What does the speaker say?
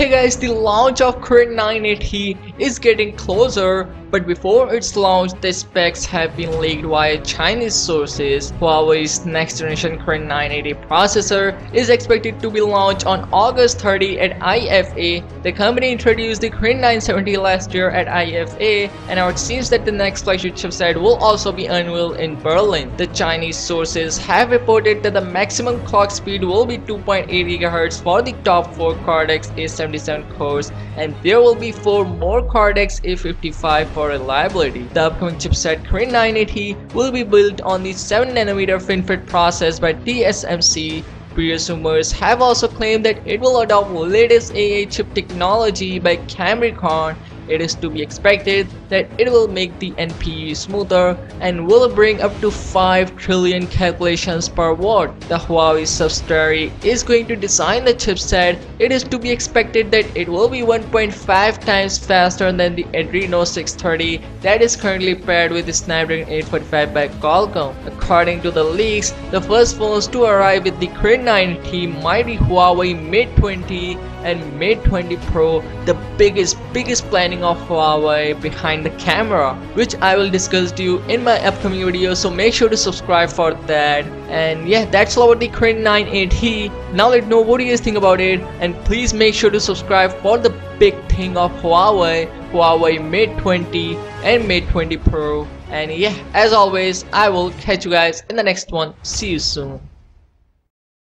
Hey guys, the launch of Kirin 980 is getting closer, but before its launch, the specs have been leaked via Chinese sources. Huawei's next generation Kirin 980 processor is expected to be launched on August 30 at IFA. The company introduced the Kirin 970 last year at IFA, and now it seems that the next flagship chipset will also be unveiled in Berlin. The Chinese sources have reported that the maximum clock speed will be 2.8 GHz for the top 4 Cortex-A77 cores, and there will be 4 more Cortex-A55 for reliability. The upcoming chipset Kirin 980 will be built on the 7nm FinFET process by TSMC. Previous rumors have also claimed that it will adopt latest AI chip technology by Cambricon. It is to be expected that it will make the NPU smoother and will bring up to 5 trillion calculations per watt. The Huawei subsidiary is going to design the chipset. It is to be expected that it will be 1.5 times faster than the Adreno 630 that is currently paired with the Snapdragon 845 by Qualcomm. According to the leaks, the first phones to arrive with the Kirin 980 might be Huawei Mate 20 and Mate 20 Pro, the biggest planning of Huawei behind the camera, which I will discuss to you in my upcoming video, so make sure to subscribe for that. And yeah, that's all about the Kirin 980. Now let know what you guys think about it, and please make sure to subscribe for the big thing of Huawei Mate 20 and Mate 20 Pro. And yeah, as always, I will catch you guys in the next one. See you soon.